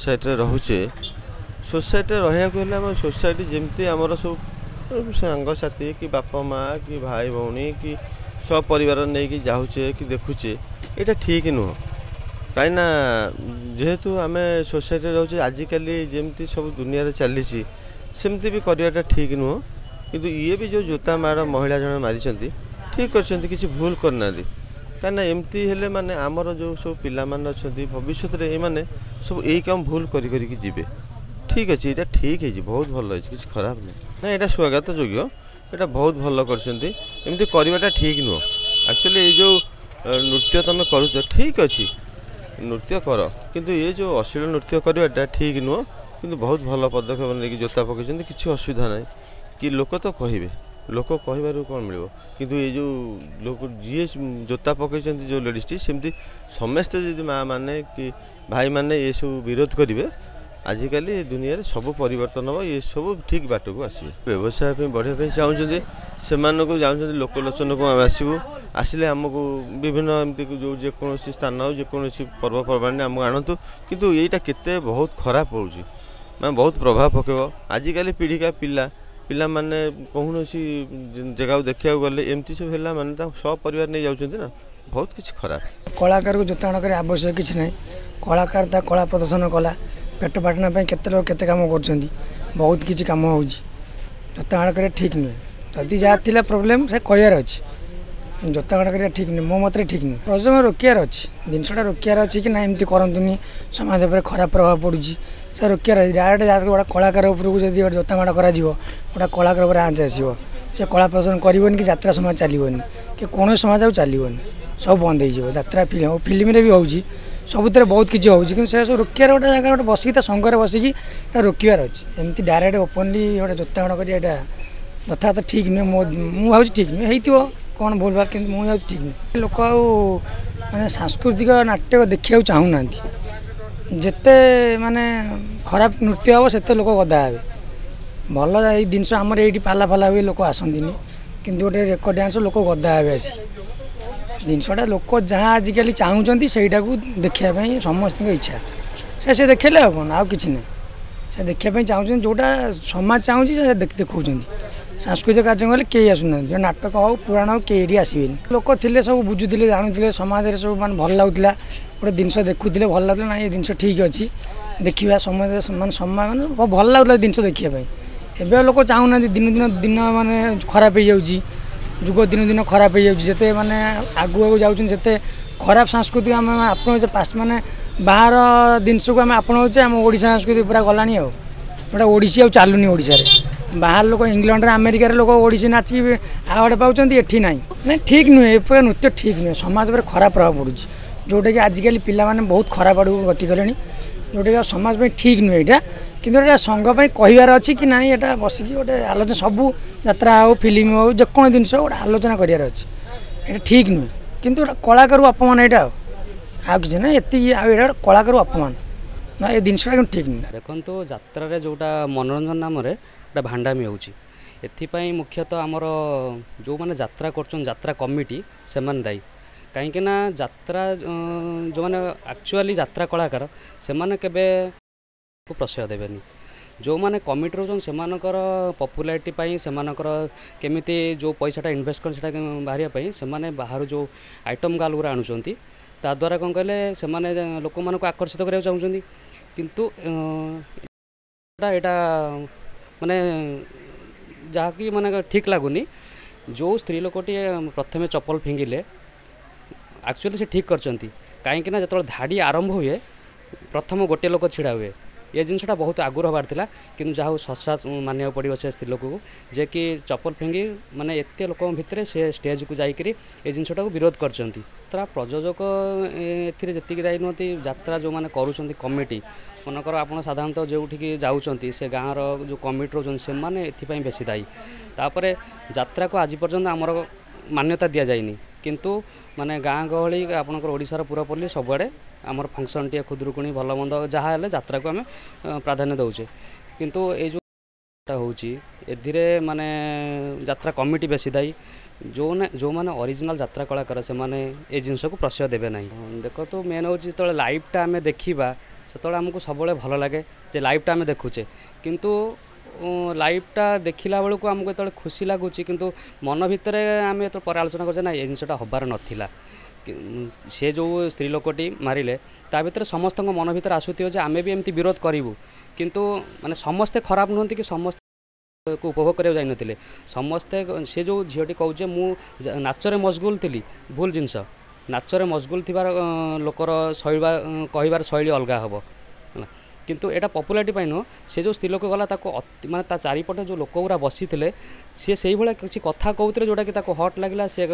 Society रोचे society रहा society जमी आमर सब सांगसाथी कि बापा माँ कि भाई भौणी कि सब परिवार नहीं जाऊे कि देखुचे ये ठीक नुह कहीं जेहेतु आम सोसाइटी रोचे आजिकल जमी सब दुनिया चली सेमती भी करवाटा ठीक नुह किंतु ये भी जो जोता मार महिला जन मारी ठीक कर किसी भूल करना कहीं एमती हेले माने आमर जो सब पिला भविष्य में सब यही कम भूल करी जीवे ठीक अच्छे ये ठीक है बहुत भल अच्छे किसी खराब नहीं ना यहाँ स्वागत योग्य यहाँ बहुत भल करवाटा ठीक नुह एक्चुअली ये जो नृत्य तुम कर ठीक अच्छे नृत्य कर किंतु ये जो अश्लील नृत्य करवाटा ठीक नुह कि बहुत भल पदक्षेप नहीं जोता पकड़ किसी असुविधा ना कि लोक तो कहे लोक कहू कौन मिल किंतु ये जो लोग जी जोता पकई जो लेडीजटी सेमती समस्ते जी माँ मैंने कि भाई मैंने ये सब विरोध करेंगे आजिकल दुनिया रे सब परिवर्तन हम ये सब ठीक बाट को आसवे व्यवसाय बढ़िया चाहते से चाहते लोकलोचन को आम आसबू आसिले आमको विभिन्न एमती जो जेको स्थान जेको पर्वपर्वाणी आमको आणतु कितु यहीटा केते बहुत खराब पड़े मैं बहुत प्रभाव पकेब आजिकल पीढ़िका पिला पिला माने कौन सी जगह को देखा गले एमती सब है माने सब परिवार नहीं जाऊँच ना बहुत किसी खराब कलाकार को जोता अणकर आवश्यक किसी ना कलाकार ता कला प्रदर्शन कला पेट पाटना केत कम कर बहुत किसी कम हो जोता अणकर ठीक नुहे जदि जहाँ प्रोब्लेम से कहार अच्छे जोता अणकर ठीक नुहे मो मत ठीक नुहे रज में रोकियार अच्छे जिनसा रोकियार अच्छे कि ना एमती करतुनि समाज पर खराब प्रभाव पड़ू सर रोकियार डायरेक्ट जहाँ गोटे कलाकार उपरको जब जोता माड़ कर गोटे कलाकार पर आँच आसो से कला प्रदर्शन करनी कि यात्रा समाज चलोनी कि कौन समाज आज चलोनी सब बंद होता फिल्म भी हो सबुत बहुत किसी हो सब रोकियार गोटे जगह गोटे बसिक संघर बसिकी रोकबार अच्छे एमती डायरेक्ट ओपनली गोटे जोता माड़ कर यथार्थ ठीक नुहे मुझे ठीक नुहे हो कौन भूल भाल मुझे ठीक नुहे लोक आने सांस्कृतिक नाटक देखा चाहूना जिते माने खराब नृत्य हे से लोक गदा हे भल ये जिनस आमर ये पाला फाला हुए लोक आसतीनि कि गोटे रेकर्ड डांस लोक गदा हे आस जिनसटा लोक जहाँ आजिकल चाहूँगी सहीटा को देखापी समस्त इच्छा से देखेले कौन आउ कि ना से देखापी चाहूँ जोटा समाज चाहूँगी देखा सांस्कृतिक कार्यक्रम हेल्ले कई आसुना जो नाटक हो पुराण हो कई आसबेनि लोक थे सब बुझुते जानूले समाज में सब माने भल लगुला गोटे जिनस देखुले भल लगुला ना ये जिनस ठीक अच्छे देखा समझ मैं सम्मान भल लगुला जिनस देखापी एवं लोक चाहूना दिन दिन दिन मानने खराब हो जाग दिन दिन खराब हो जाते मानने आगू आगे जाते खराब सांस्कृतिक आम आपण पास मानने बाहर जिनस को आम आपणाऊे आम ओडिशा संस्कृति पूरा गलानी आउ गोटे ओडिसी आउ चलुनी ओडिशा बाहर लोक इंग्लैंड अमेरिका लोक ओडिसी नाचिक आवार्ड पाँच एटी ना ना ठीक नुहे ये नृत्य ठीक नुहे समाज पर खराब प्रभाव पड़ू जोटा कि आजिकल पिला माने बहुत खराब आड़ गति कले जोटा कि समाज में ठीक नुहे यहाँ कि संघपाई कहार अच्छे कि ना यहाँ बसिक गोटे आलोचना सबू यात्रा हो फिल्म हो जेको जिनस गोटे आलोचना करार अच्छे ये ठीक नुहे कि कलाकार अपमान यहाँ आउ कि ना ये आगे कलाकार अपमान ना ये जिनसा ठीक नुहे देखो यात्रा जोटा मनोरंजन नाम गोटे भांडामी होपाई मुख्यतः आमर जो मैंने यात्रा कर कमिटी से दायी कहीं ना यात्रा जो मैंने एक्चुअली यात्रा कलाकार से मैंने केबे प्रशय देवेनि जो मैंने कमिटी रोचन से पपुलारिटी से केमिति जो पैसा इन्वेस्ट कर बाहर से बाहर जो आइटम गाल गुरा आणुंट ता द्वारा कौन कहले से लोक मानक आकर्षित करा चाहते किंतु यहाँ माने जहाँकि माने ठीक लगुनि जो स्त्री लोकटी प्रथमे चप्पल फिंगिले एक्चुअली से ठीक करचंती कहीं ना जो धाड़ी आरंभ हुए प्रथम गोटे लोक छिड़ा हुए ये जिनसटा बहुत आगुरी हबार थिला किंतु जहाँ ससा मानिया पड़ो से स्त्री लोक को जे कि चप्पल फिंगी माने एत लोक भितर से स्टेज को जाकर ये जिनसटा को विरोध करचंती तर प्रयोजक एति दायी नुहति यात्रा जो मैंने करुँच कमिटी मनकर आपड़ साधारणतः जोटि जाऊँच से गाँव रो कमिटी रोचन से मैंने एपाई बेसी दायी तापर यात्रा को आज पर्यंत आमर मान्यता दि जाए किंतु माने गाँ गहली आपणकर ओडिशार पूरापल्ली सबुआड़े आमर फंक्शन टी खुदुरुकुणी भल मंद जहाँ हेल्ले यात्रा को आम प्राधान्य दौचे किंतु ये जो होची एधिरे माने यात्रा कमिटी बेसी दायी जो माने ओरिजिनल यात्रा कलाकार से माने ए जिनस को प्रशय देबे नहीं देख तो मेन होची तो लाइव टा आम देखा सेतबेले आमको सबले भल लगे जे लाइवटा आम देखुचे किंतु लाइवटा देखला बेलू आमको ये खुशी लगुच किंतु मन भितर आम ये पर आलोचना करजे ना ये जिनटा हबार नाला से जो स्त्री लोकटी मारे ता भर समस्त मन भर आसूथ जे आम भी एमती विरोध करूँ किंतु माने समस्ते खराब नुहत कि समस्ते को उपभोग करा जान समस्ते से जो झीटी कहे मुझे नाचरे मशगुल थी भूल जिनस नाचरे मशगुल थी लोकर शैली कहबार शैली अलग हम किंतु एटा पॉपुलैरिटी पाई नुह से जो स्त्री लोक गला माने ता चारिपटे जो लोक गुरा बसी सी से भाया किसी कथा कहते जोटा कि हट लगे सी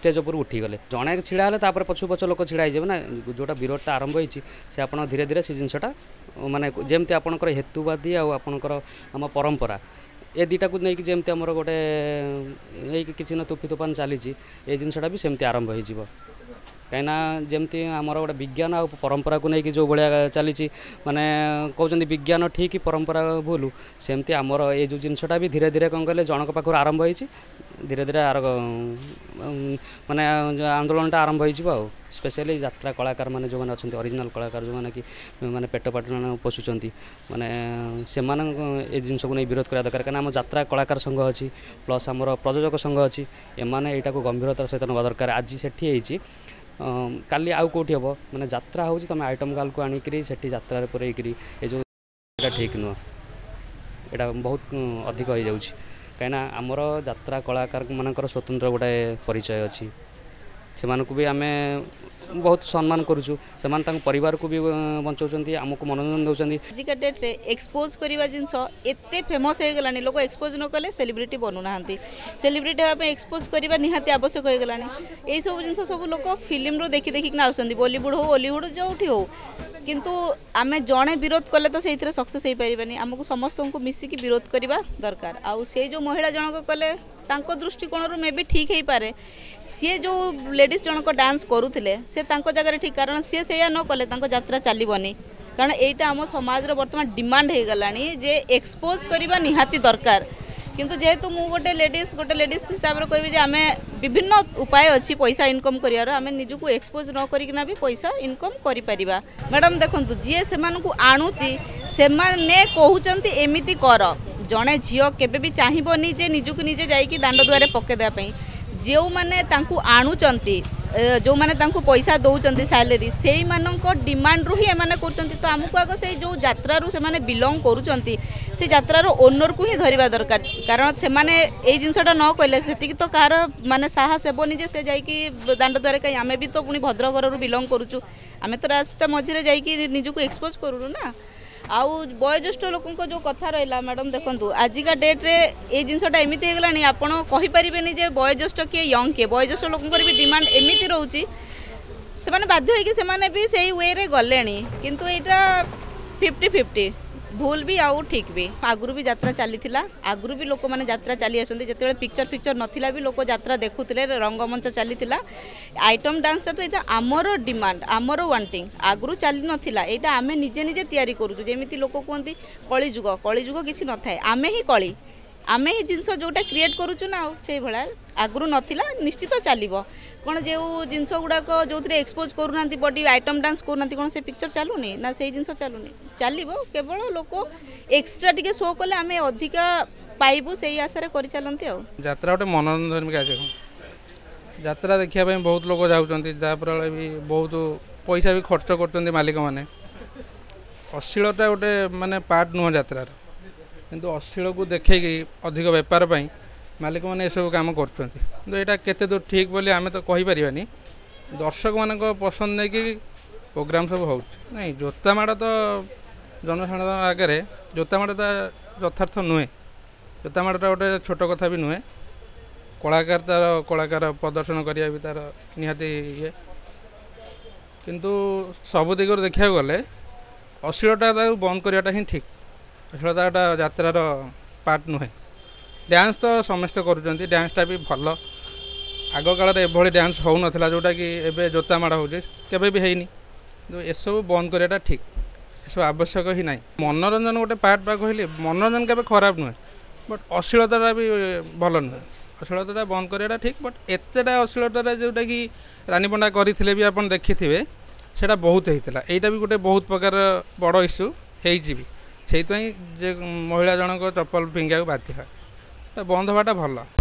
स्टेज उपर उठीगले जड़े ढड़ा है पछु पछ लोक ढड़ा हो ना जोटा विरोधटा आरंभ होती से आप धीरे धीरे से जिनटा माने जमती आपणकर हेतुवादी आपणकर आम परंपरा ए दुटा को लेकिन जमती आम गोटे किसी ना तुफी तुफान चली जिनटा भी सेमती आरंभ हो कहीं जमती आमर गोटे विज्ञान आ परंपरा को लेकिन जो भाया चली माने कहते विज्ञान ठीक परंपरा भूलू सेमती आमर ये जो जिनटा भी धीरे धीरे कौन कहे जनक पाखर आरंभ हो धीरे धीरे आर माने आंदोलनटा आरंभ हो स्पेशली यात्रा कलाकार माने जो अच्छा ओरिजिनल कलाकार जो माने कि माने पेट पाटना पोषुं माने से ये जिनस को नहीं विरोध करा दरकार कहीं आम यात्रा कलाकार संघ अच्छी प्लस आमर प्रयोजक संघ अच्छी एमाने एटा को गंभीरतार सहित ना दरकार आज सेठी काली आउ कौटी हम माने यात्रा हो तुम आइटम गाल को आनिकी से पुरेकरी ये जो ठीक नुह एटा बहुत अधिक हो जाऊँगी कहीं आमर यात्रा कलाकार मान स्वतंत्र गोटे परिचय अच्छी से भी आम बहुत सम्मान करुचु से परिवार को भी बचाऊँ आमको मनोरंजन दूसरी आजिका डेट्रे एक्सपोज करवा जिनस एत फेमस हो गलानी लोक एक्सपोज न कले सेलिब्रिटी बनूना सेलिब्रिटी होगा एक्सपोज करवा निहाती आवश्यक हो गलानी यही सब जिन सब लोक फिल्म देखी देखिक आसुँच बॉलीवुड हो हॉलीवुड जोटी हो किंतु आमे जड़े विरोध कले तो से सक्सेस हो पारानी आमको समस्त को मिसिकी विरोध करवा दरकार आउ से जो महिला जनक कले दृष्टिकोण मे भी ठीक हो पारे सी जो लेडीज जनक डांस करुले से जगह ठीक कारण सी से न कले यात्रा चलबनी कारण यहाँ आम समाज बर्तमान डिमांड हो गलानी जे एक्सपोज करवा निहाती दरकार किंतु जेहेतु मु गोटे लेडीज हिसाब से कहबी आम विभिन्न उपाय अच्छी पैसा इनकम कर आम निजुक एक्सपोज न करना भी पैसा इनकम करा मैडम देखु जी से आणुची से कहते एमती कर जड़े झील के चाहिए जे निजुक निजे जा दांड दुआरे पकईदेपी जो मैंने आणुंट जो मैंने पैसा दौरान सैलरी से डिमांड रू ही एने कर तो आमको आग से जो यात्रारू से बिलंग करूँ ओनर को ही धरवा दरकार कारण से जिनसटा न कहले से तो कह माने साहस हेबनी जे से जाकि दांड द्वारा कहीं आम भी तो पुणी भद्रकरू बिलंग करुचु आम तो रास्ता मझे जाकू एक्सपोज करूँ ना आउ बयोज्येष्ठ लोक जो कथा रहा मैडम देखु आजिका डेट्रे ये जिनसटा एमती हो गलानी आपड़ कहींपारे जे बयोज्येष्ठ किए यंग किए बयोज्येष्ठ लोक भी डिमांड एमती रोचे से बाध्य होने भी से वे गले किंतु यहाँ 50-50 भूल भी आउ ठीक भी आगुरी भी यात्रा चली आगुरी भी लोक मैंने यात्रा चली आसते जिते पिक्चर नथिला भी लोक यात्रा देखुले रंगमंच चली आइटम डांसटा तो यहाँ आमर डिमांड आमर वांटिंग आगुरी चली नाला यहाँ आम निजे निजे तैयारी करूँ लोक कहते कलीजुग किसी न था आम ही कली आम ही जिनस जोटा क्रिएट करूँ ना से भाया आगुरी नाला निश्चित चलो कौन जो जिनस गुड़ाक जो एक्सपोज करूना बॉडी आइटम डांस करूना कौन से पिक्चर चलूनी ना से जिनस चलूनी चलो केवल लोक एक्सट्रा टी शो कले आम अधिका पाइबू से आशा कर चलती यात्रा गोटे मनोरंजन कार्यक्रम यात्रा देखापी बहुत लोग जाफल भी बहुत पैसा भी खर्च कर मालिक मैंने अश्लीलता गोटे मानने पार्ट नुह यात्रा किंतु अश्लील को देखे अधिक व्यापार पर मालिक मैंने ये सब काम कर ठीक बोली आम तो कहींपारे दर्शक मान पसंद नहीं कि प्रोग्राम सब हो नहीं जोता माड़ा तो जनसाधारण आगे जोता माड़ा तो यथार्थ नुहे जोता माड़ा गोटे छोट कथा भी नुहे कलाकार तार कलाकार प्रदर्शन करा भी तार निहाती ये किंतु सब दिगरू देखा गले अश्लीलता बंद कराटा ही ठीक अश्लीलता यात्रार पार्ट नुहे डांस तो समस्ते करुँच डांसटा भी भल आग काल एभली डांस हो नाला जोटा कि एबे जोता माड़ा हो भी हैनी एसबू बंद कराटा ठीक एसबू आवश्यक ही ना मनोरंजन गोटे पार्ट बा कहली मनोरंजन के खराब नुहे बट अश्लीलता भी भल नुहे अश्लीलता बंद कराटा ठीक बट एतटा अश्लीलता जोटा कि रानीपंडा करें भी आपड़ देखि सेटा बहुत होता यहीटा भी गोटे बहुत प्रकार बड़ इस्यू होईपाई महिला जनक चप्पल पिंगा बाध्य बंद हवाटा भल।